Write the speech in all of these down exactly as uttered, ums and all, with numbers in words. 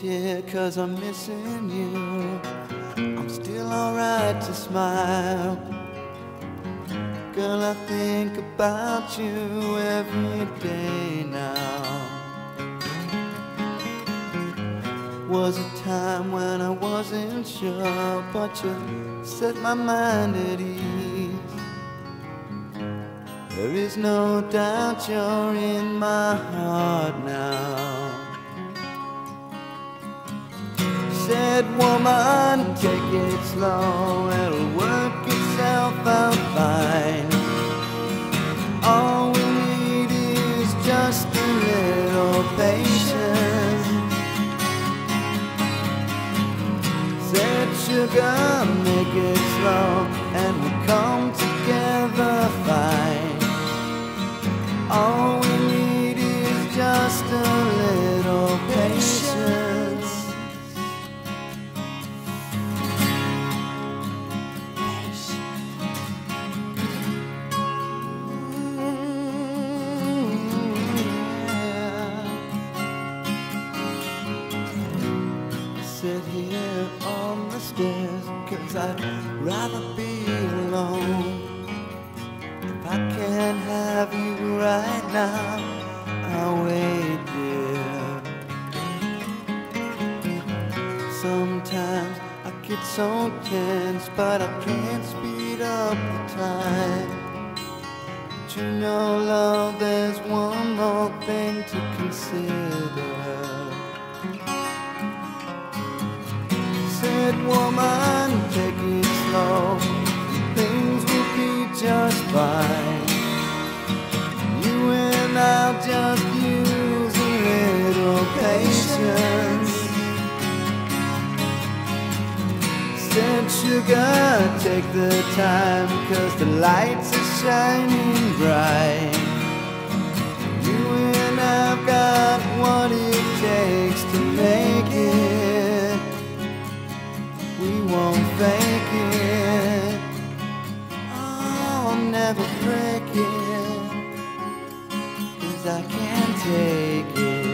tear, 'cause I'm missing you. I'm still alright to smile. Girl, I think about you every day now. Was a time when I wasn't sure, but you set my mind at ease. There is no doubt you're in my heart now. Said, woman, take it slow, it'll work itself out fine. All we need is just a little patience. Said, sugar, make it slow, and we'll come together fine. All we need is just a little patience. Here on the stairs, 'cause I'd rather be alone. If I can't have you right now, I'll wait, dear. Sometimes I get so tense, but I can't speed up the time. But you know, love, there's one more thing to consider. Woman, take it slow, things will be just fine. You and I'll just use a little patience. Said, sugar, take the time, 'cause the lights are shining bright. You and I've got what it takes to make it. Won't fake it, oh, I'll never break it, 'cause I can't take it.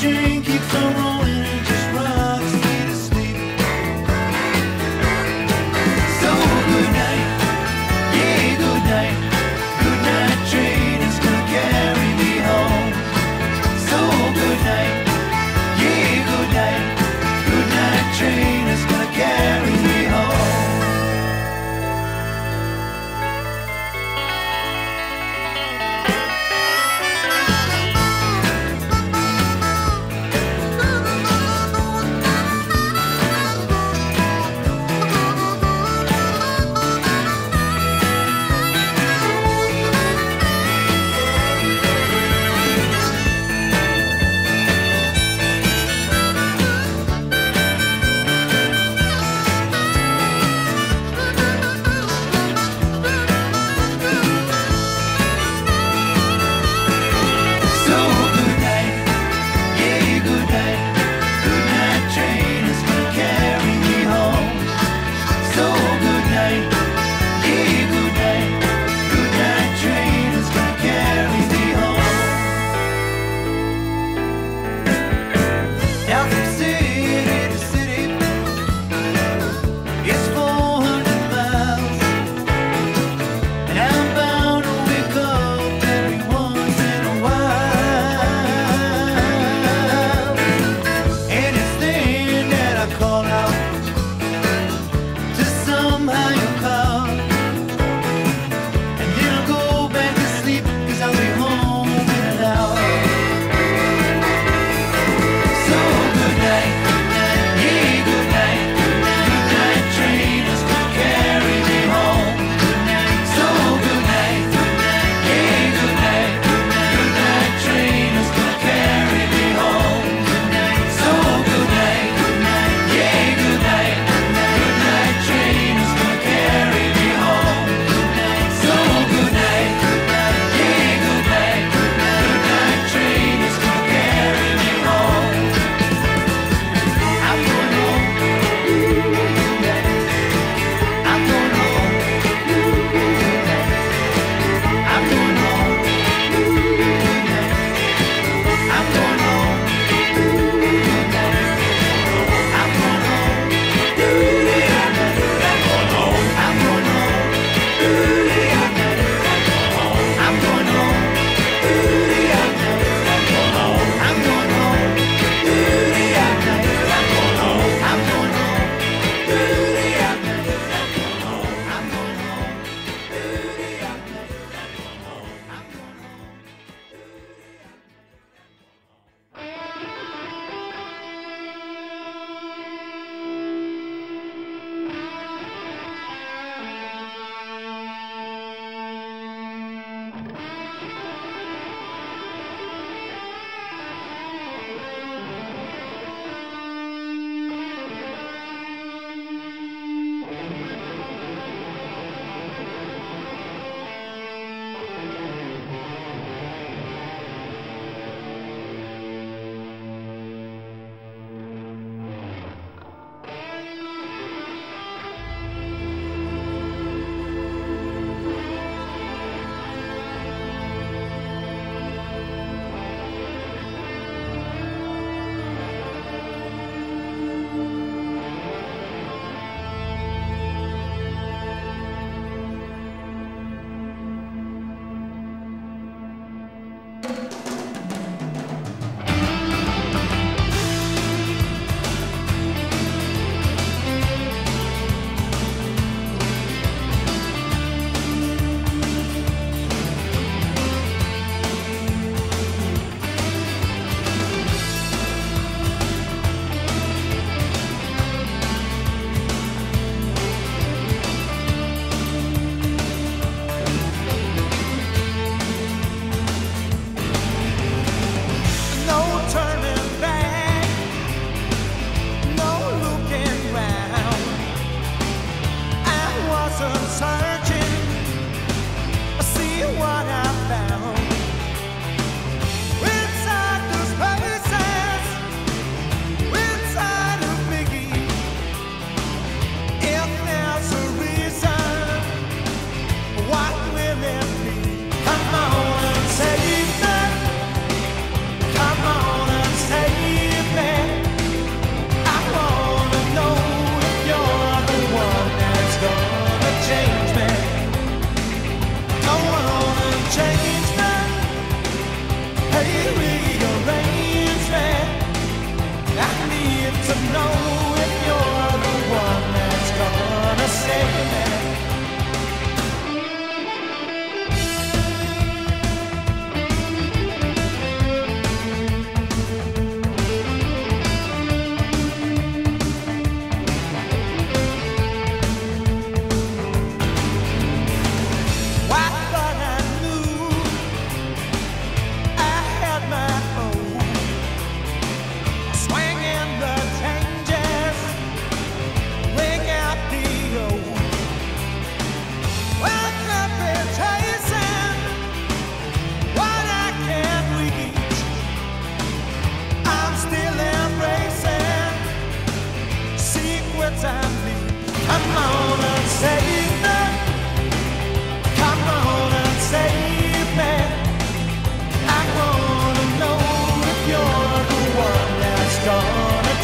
train keeps on rolling and just rocks me to sleep. So good night, yeah, good night. Good night, train, it's gonna carry me home. So good night, yeah, good night. Good night, train, it's gonna carry me home.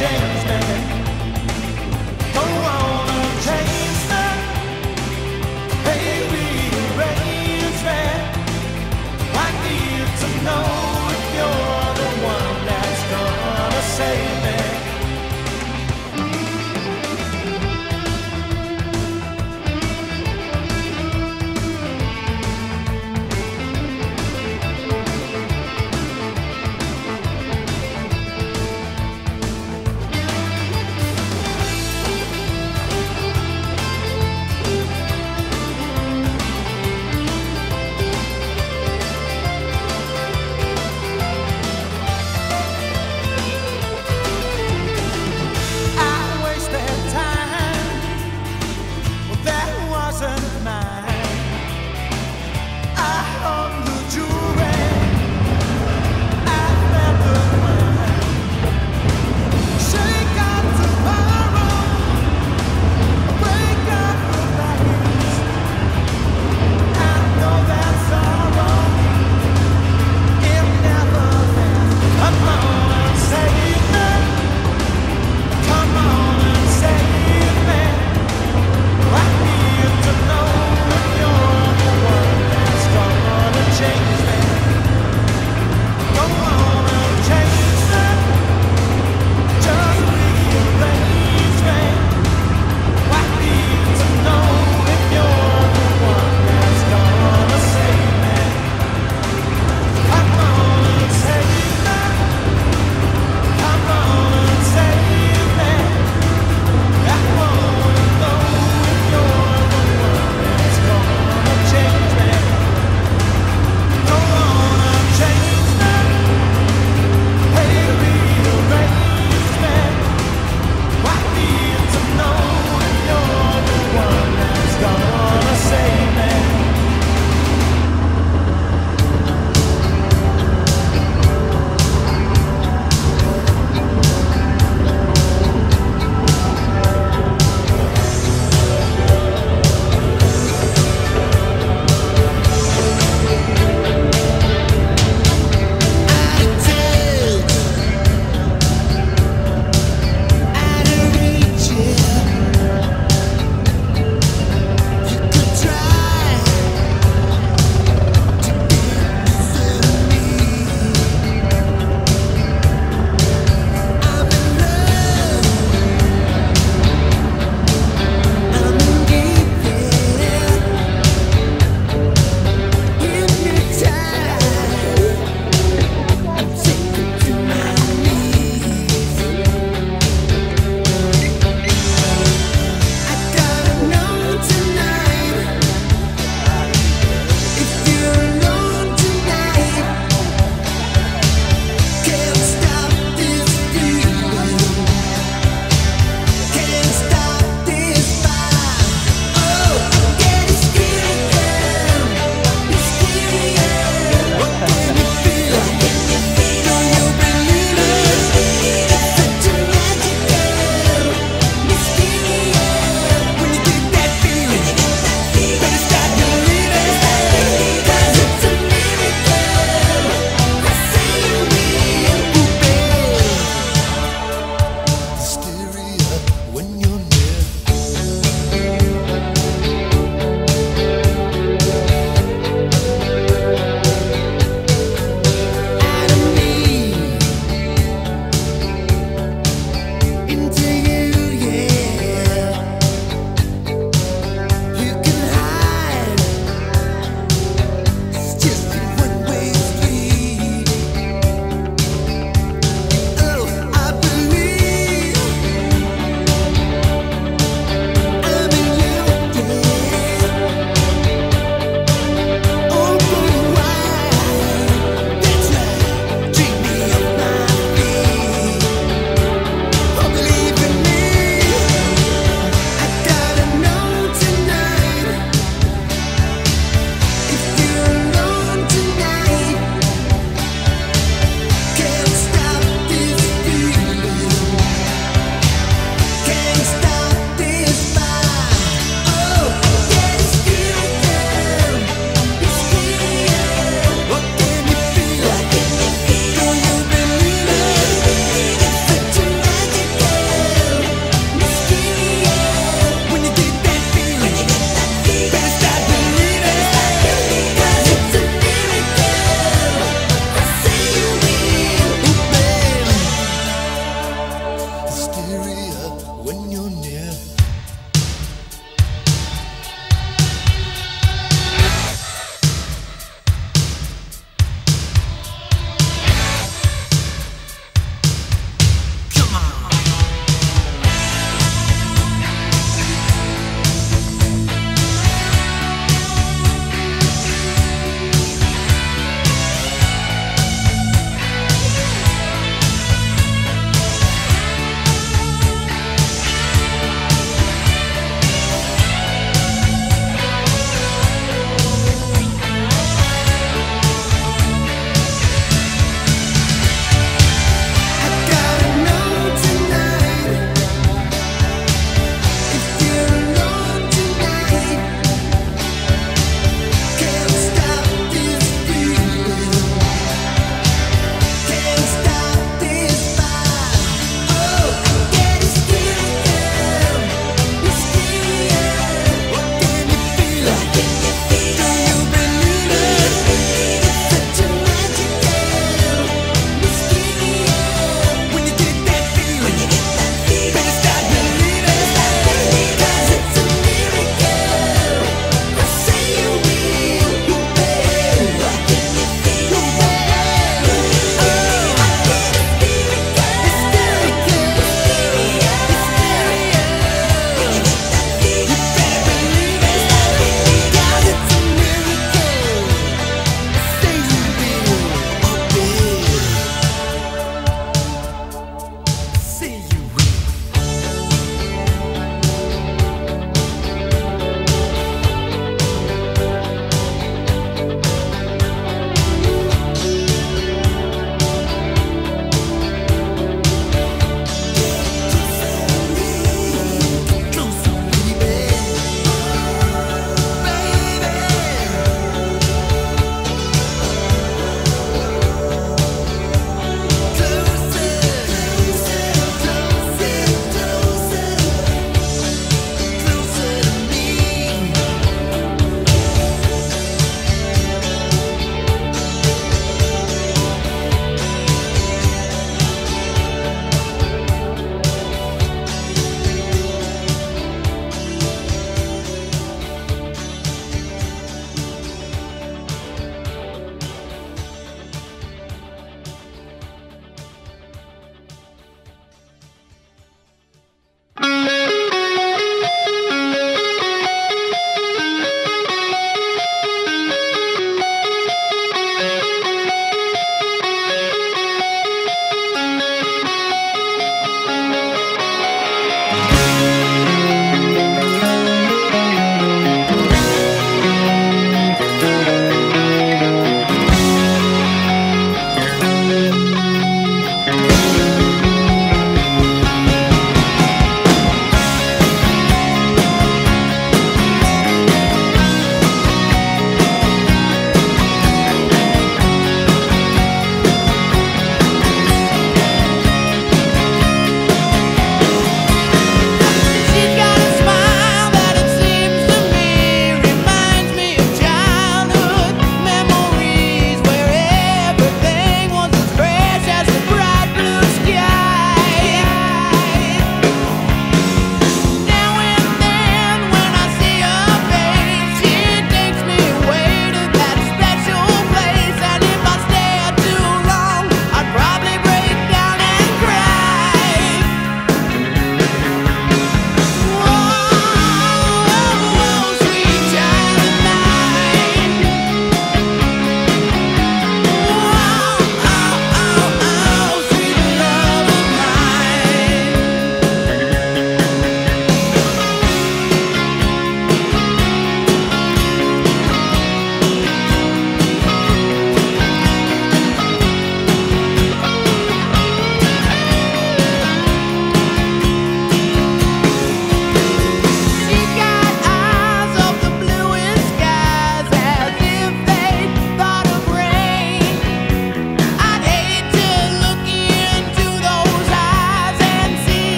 change me. Go on and change me. Baby, arrange me. I need to know if you're the one that's gonna save me.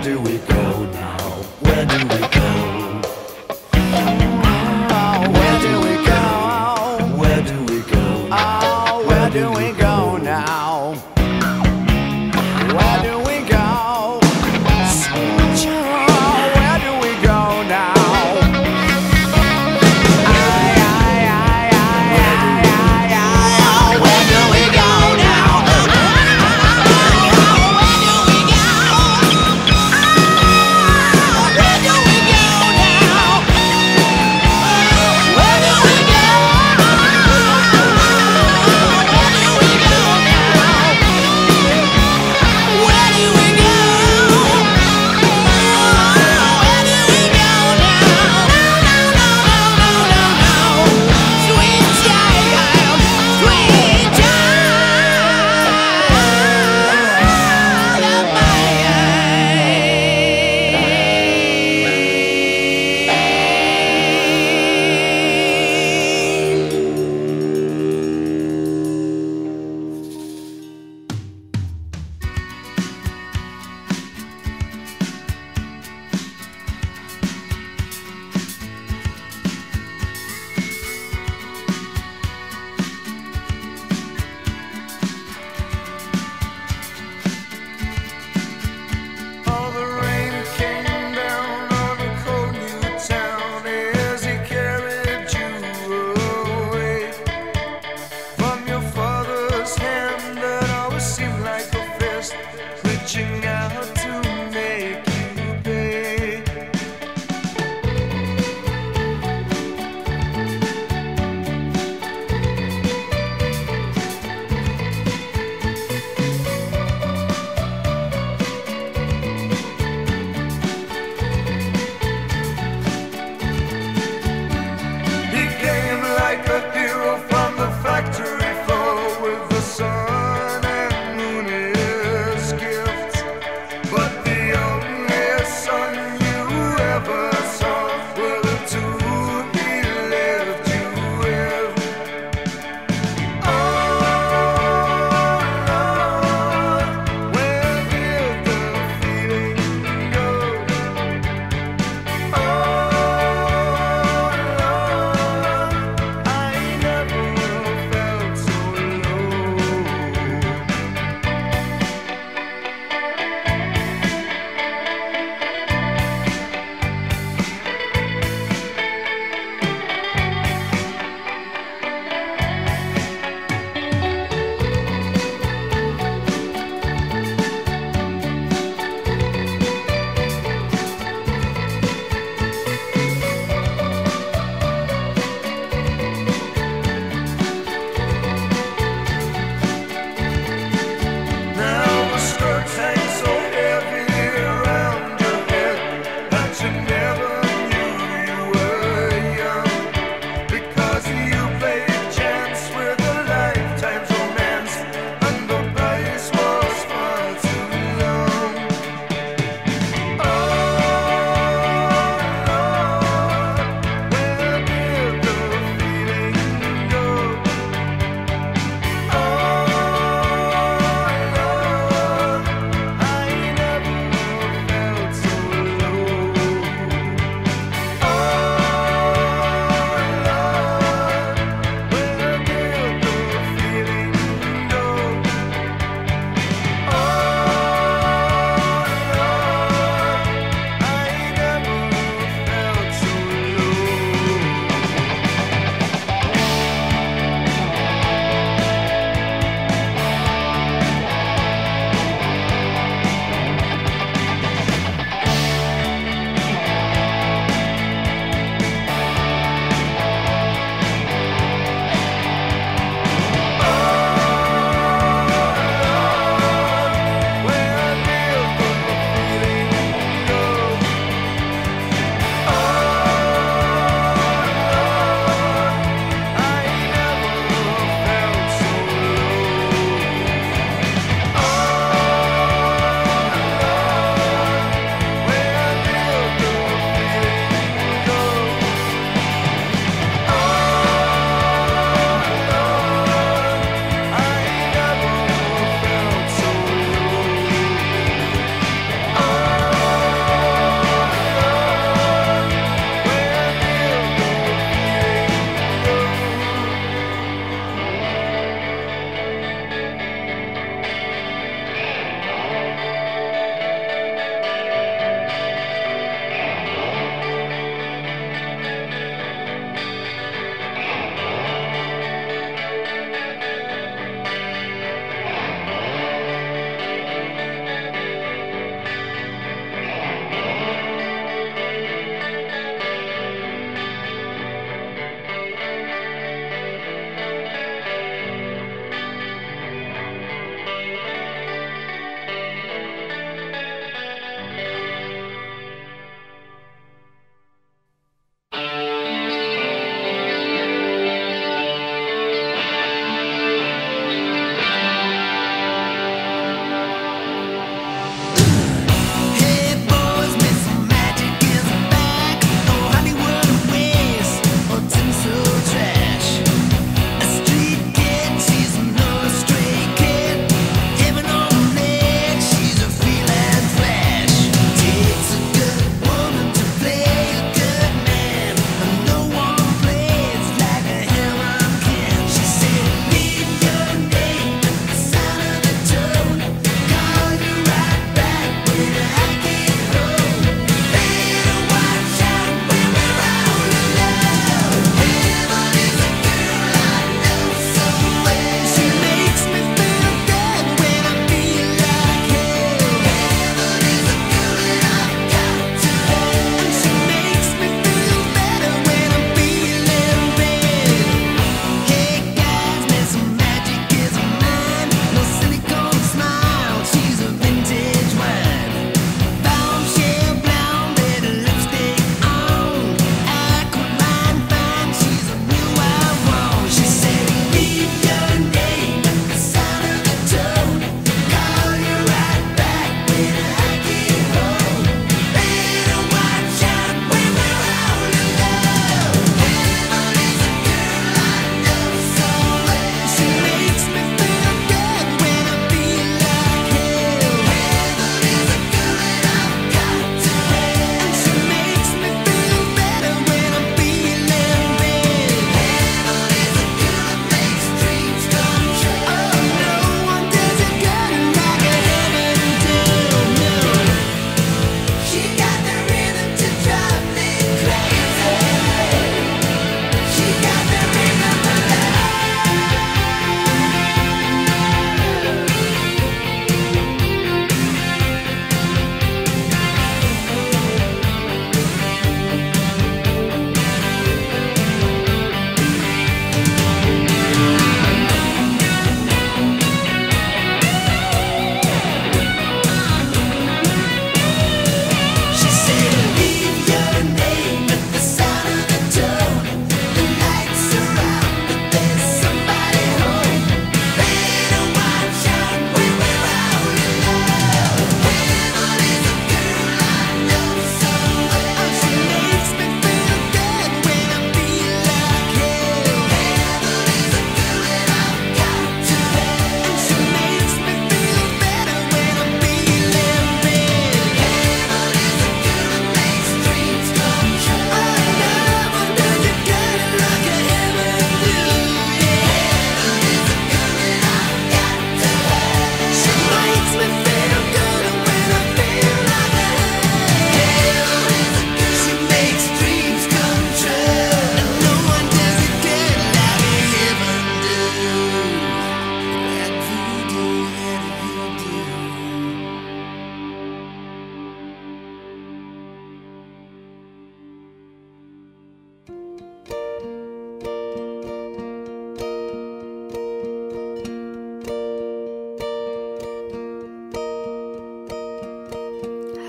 Where do we go now? Where do we go? Oh, where do we go? Where do we go? Oh, where do we go now? Where do we go? Where do we go now? Yeah!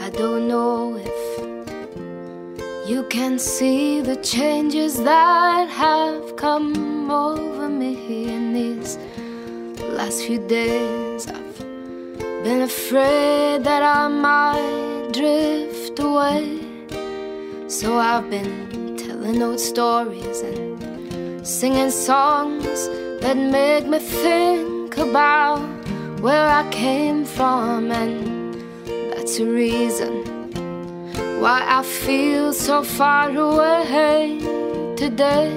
I don't know if you can see the changes that have come over me in these last few days. I've been afraid that I might drift away, so I've been telling old stories and singing songs that make me think about where I came from. And that's the reason why I feel so far away today.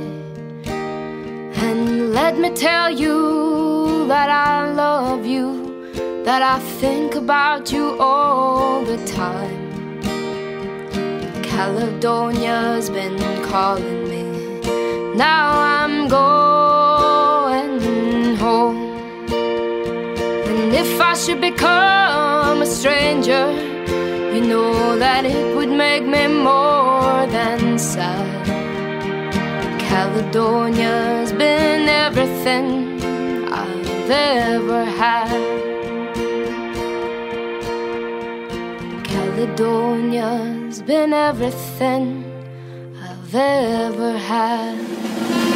And let me tell you that I love you, that I think about you all the time. Caledonia's been calling me, now I'm going home. And if I should become a stranger, you know that it would make me more than sad. Caledonia's been everything I've ever had. Caledonia has been everything I've ever had.